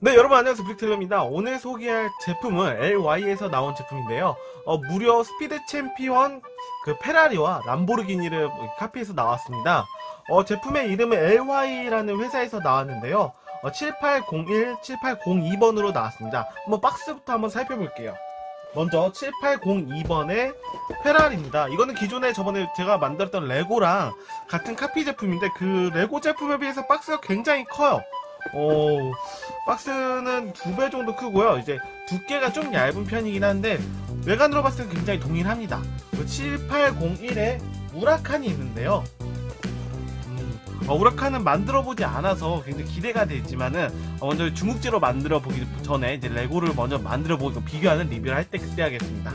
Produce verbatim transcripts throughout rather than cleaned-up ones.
네, 여러분 안녕하세요. 브릭틀러입니다. 오늘 소개할 제품은 엘와이에서 나온 제품인데요. 어, 무려 스피드 챔피언 그 페라리와 람보르기니를 카피해서 나왔습니다. 어, 제품의 이름은 엘와이라는 회사에서 나왔는데요. 어, 칠팔공일, 칠팔공이 번으로 나왔습니다. 한번 박스부터 한번 살펴볼게요. 먼저 칠팔공이 번의 페라리입니다. 이거는 기존에 저번에 제가 만들었던 레고랑 같은 카피 제품인데 그 레고 제품에 비해서 박스가 굉장히 커요. 오, 박스는 두 배 정도 크고요. 이제 두께가 좀 얇은 편이긴 한데 외관으로 봤을 때 굉장히 동일합니다. 칠팔공일에 우라칸이 있는데요. 음, 어, 우라칸은 만들어보지 않아서 굉장히 기대가 되지만은 어, 먼저 중국제로 만들어보기 전에 이제 레고를 먼저 만들어보고 비교하는 리뷰를 할 때 그때 하겠습니다.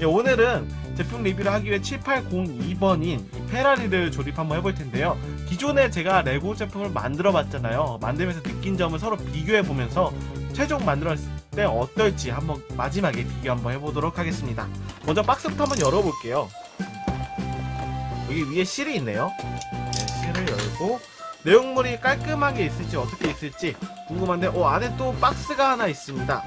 예, 오늘은 제품 리뷰를 하기 위해 칠팔공이 번인 이 페라리를 조립 한번 해볼 텐데요. 기존에 제가 레고 제품을 만들어 봤잖아요. 만들면서 느낀 점을 서로 비교해 보면서 최종 만들었을 때 어떨지 한번 마지막에 비교 한번 해보도록 하겠습니다. 먼저 박스부터 한번 열어볼게요. 여기 위에 실이 있네요. 네, 실을 열고 내용물이 깔끔하게 있을지 어떻게 있을지 궁금한데 오, 안에 또 박스가 하나 있습니다.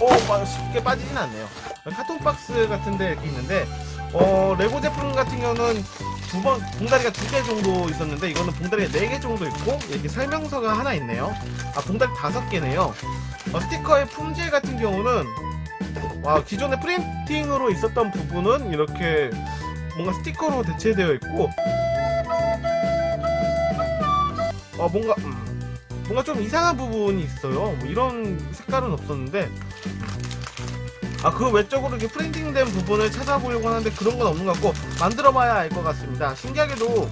오, 쉽게 빠지진 않네요. 카톤 박스 같은데 이렇게 있는데 어, 레고 제품 같은 경우는 두 번 봉다리가 두 개 정도 있었는데 이거는 봉다리가 네 개 정도 있고 이렇게 설명서가 하나 있네요. 아, 봉다리 다섯 개네요. 어, 스티커의 품질 같은 경우는 와, 기존에 프린팅으로 있었던 부분은 이렇게 뭔가 스티커로 대체되어 있고 어, 뭔가 음. 뭔가 좀 이상한 부분이 있어요. 뭐 이런 색깔은 없었는데 아, 그 외적으로 이렇게 프린팅된 부분을 찾아보려고 하는데 그런 건 없는 것 같고 만들어봐야 알 것 같습니다. 신기하게도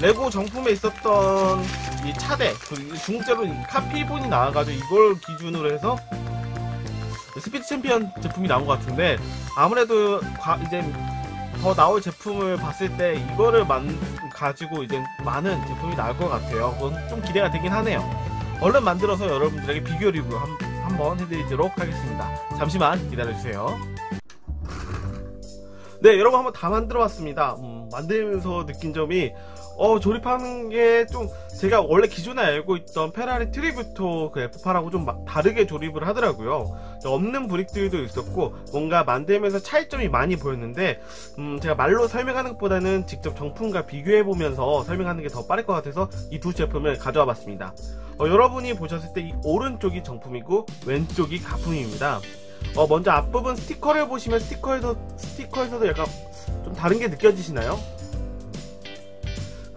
레고 정품에 있었던 이 차대 중국제로 카피본이 나와가지고 이걸 기준으로 해서 스피드 챔피언 제품이 나온 것 같은데 아무래도 과, 이제 더 나올 제품을 봤을 때 이거를 만, 가지고 이제 많은 제품이 나올 것 같아요. 그건 좀 기대가 되긴 하네요. 얼른 만들어서 여러분들에게 비교 리뷰 한, 한번 해드리도록 하겠습니다. 잠시만 기다려주세요. 네, 여러분 한번 다 만들어봤습니다. 음, 만들면서 느낀 점이 어, 조립하는 게 좀 제가 원래 기존에 알고 있던 페라리 트리뷰토 그 에프팔하고 좀 다르게 조립을 하더라고요. 없는 브릭들도 있었고 뭔가 만들면서 차이점이 많이 보였는데 음, 제가 말로 설명하는 것보다는 직접 정품과 비교해보면서 설명하는 게 더 빠를 것 같아서 이 두 제품을 가져와 봤습니다. 어, 여러분이 보셨을 때 이 오른쪽이 정품이고 왼쪽이 가품입니다. 어, 먼저 앞부분 스티커를 보시면 스티커에서, 스티커에서도 약간 좀 다른 게 느껴지시나요?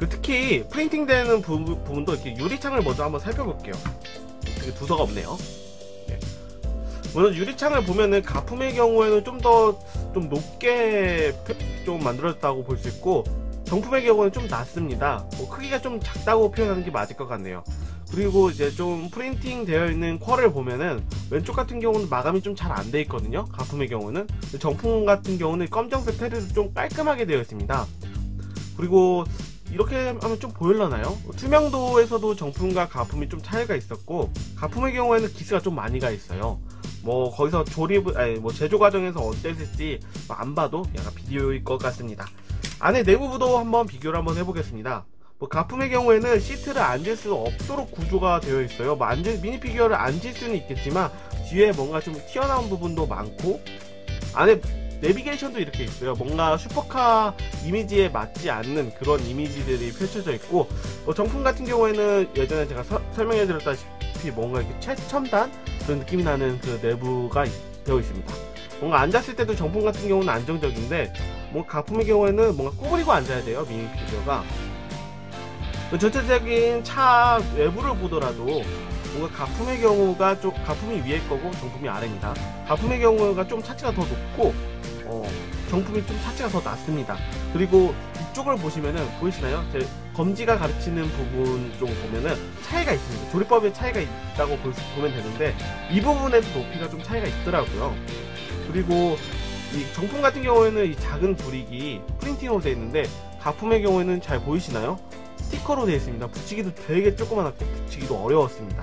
특히 프린팅 되는 부분도 이렇게 유리창을 먼저 한번 살펴볼게요. 되게 두서가 없네요. 네. 물론 유리창을 보면은 가품의 경우에는 좀 더 좀 높게 좀 만들어졌다고 볼 수 있고 정품의 경우는 좀 낮습니다. 뭐 크기가 좀 작다고 표현하는 게 맞을 것 같네요. 그리고 이제 좀 프린팅 되어 있는 퀄을 보면은 왼쪽 같은 경우는 마감이 좀 잘 안 돼 있거든요. 가품의 경우는 정품 같은 경우는 검정색 테두리도 좀 깔끔하게 되어 있습니다. 그리고 이렇게 하면 좀 보일려나요? 투명도에서도 정품과 가품이 좀 차이가 있었고 가품의 경우에는 기스가 좀 많이 가 있어요. 뭐 거기서 조립, 아니 뭐 제조 과정에서 어땠을지 안 봐도 약간 비디오일 것 같습니다. 안에 내부부도 한번 비교를 한번 해보겠습니다. 뭐 가품의 경우에는 시트를 앉을 수 없도록 구조가 되어 있어요. 뭐 앉을, 미니피규어를 앉을 수는 있겠지만 뒤에 뭔가 좀 튀어나온 부분도 많고 안에 내비게이션도 이렇게 있어요. 뭔가 슈퍼카 이미지에 맞지 않는 그런 이미지들이 펼쳐져 있고 어, 정품 같은 경우에는 예전에 제가 서, 설명해드렸다시피 뭔가 이렇게 최첨단 그런 느낌이 나는 그 내부가 있, 되어 있습니다. 뭔가 앉았을 때도 정품 같은 경우는 안정적인데 뭔가 가품의 경우에는 뭔가 구부리고 앉아야 돼요. 미니피규어가 전체적인 차 외부를 보더라도 뭔가 가품의 경우가 좀 가품이 위에 거고 정품이 아래입니다. 가품의 경우가 좀 차체가 더 높고 어, 정품이 좀 차체가 더 낮습니다. 그리고 이쪽을 보시면은 보이시나요? 제 검지가 가르치는 부분 쪽 보면은 차이가 있습니다. 조립법에 차이가 있다고 볼 수, 보면 되는데 이 부분에서 높이가 좀 차이가 있더라고요. 그리고 이 정품 같은 경우에는 이 작은 브릭이 프린팅으로 되어 있는데 가품의 경우에는 잘 보이시나요? 스티커로 되어 있습니다. 붙이기도 되게 조그만하게 붙이기도 어려웠습니다.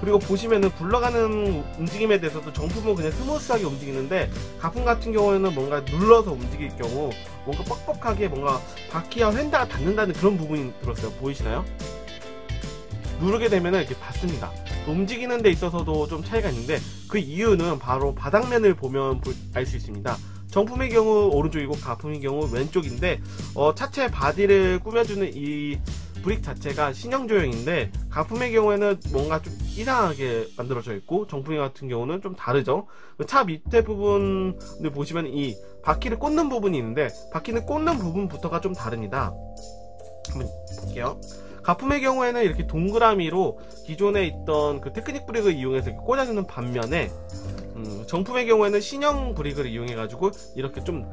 그리고 보시면은 굴러가는 움직임에 대해서도 정품은 그냥 스무스하게 움직이는데 가품 같은 경우에는 뭔가 눌러서 움직일 경우 뭔가 뻑뻑하게 뭔가 바퀴와 휀다가 닿는다는 그런 부분이 들었어요. 보이시나요? 누르게 되면 이렇게 닿습니다. 움직이는 데 있어서도 좀 차이가 있는데 그 이유는 바로 바닥면을 보면 알 수 있습니다. 정품의 경우 오른쪽이고 가품의 경우 왼쪽인데 어, 차체 바디를 꾸며주는 이 브릭 자체가 신형 조형인데 가품의 경우에는 뭔가 좀 이상하게 만들어져 있고 정품 같은 경우는 좀 다르죠. 차 밑에 부분을 보시면 이 바퀴를 꽂는 부분이 있는데 바퀴를 꽂는 부분부터가 좀 다릅니다. 한번 볼게요. 가품의 경우에는 이렇게 동그라미로 기존에 있던 그 테크닉 브릭을 이용해서 이렇게 꽂아주는 반면에 음, 정품의 경우에는 신형 브릭을 이용해가지고 이렇게 좀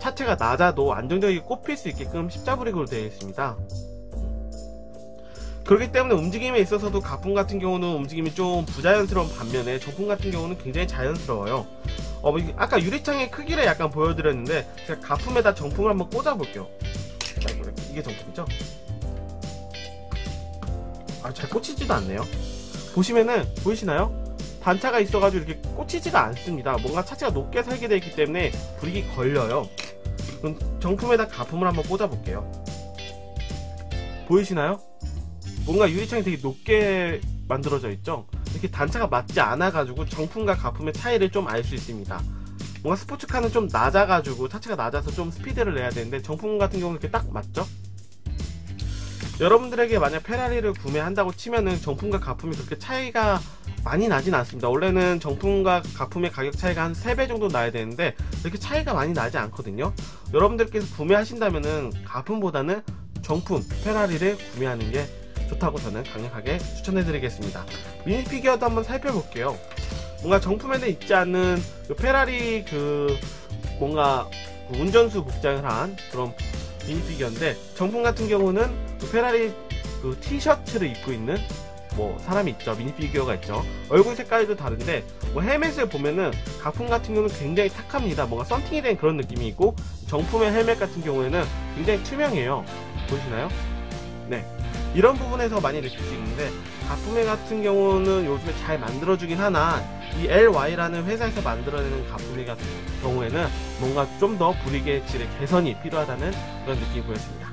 차체가 낮아도 안정적이게 꼽힐 수 있게끔 십자 브릭으로 되어 있습니다. 그렇기 때문에 움직임에 있어서도 가품 같은 경우는 움직임이 좀 부자연스러운 반면에 정품 같은 경우는 굉장히 자연스러워요. 어, 아까 유리창의 크기를 약간 보여드렸는데 제가 가품에다 정품을 한번 꽂아볼게요. 이게 정품이죠? 아, 잘 꽂히지도 않네요. 보시면은 보이시나요? 단차가 있어가지고 이렇게 꽂히지가 않습니다. 뭔가 차체가 높게 설계되어 있기 때문에 브릭이 걸려요. 그럼 정품에다 가품을 한번 꽂아볼게요. 보이시나요? 뭔가 유리창이 되게 높게 만들어져 있죠? 이렇게 단차가 맞지 않아가지고 정품과 가품의 차이를 좀 알 수 있습니다. 뭔가 스포츠카는 좀 낮아가지고 차체가 낮아서 좀 스피드를 내야 되는데 정품 같은 경우는 이렇게 딱 맞죠? 여러분들에게 만약 페라리를 구매한다고 치면은 정품과 가품이 그렇게 차이가 많이 나진 않습니다. 원래는 정품과 가품의 가격 차이가 한 세 배 정도 나야 되는데 이렇게 차이가 많이 나지 않거든요. 여러분들께서 구매하신다면은 가품보다는 정품 페라리를 구매하는 게 좋다고 저는 강력하게 추천해드리겠습니다. 미니피규어도 한번 살펴볼게요. 뭔가 정품에는 있지 않은 그 페라리 그 뭔가 그 운전수 복장을 한 그런 미니피규어인데 정품 같은 경우는 그 페라리 그 티셔츠를 입고 있는 뭐 사람이 있죠. 미니피규어가 있죠. 얼굴 색깔도 다른데 뭐 헬멧을 보면은 가품 같은 경우는 굉장히 탁합니다. 뭔가 썬팅이 된 그런 느낌이 있고 정품의 헬멧 같은 경우에는 굉장히 투명해요. 보이시나요? 네. 이런 부분에서 많이 느낄 수 있는데 가품의 같은 경우는 요즘에 잘 만들어주긴 하나 이 엘와이라는 회사에서 만들어내는 가품의 같은 경우에는 뭔가 좀 더 브릭의 질의 개선이 필요하다는 그런 느낌이 보였습니다.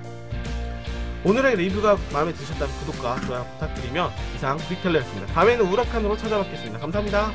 오늘의 리뷰가 마음에 드셨다면 구독과 좋아요 부탁드리며 이상 브릭텔러였습니다. 다음에는 우라칸으로 찾아뵙겠습니다. 감사합니다.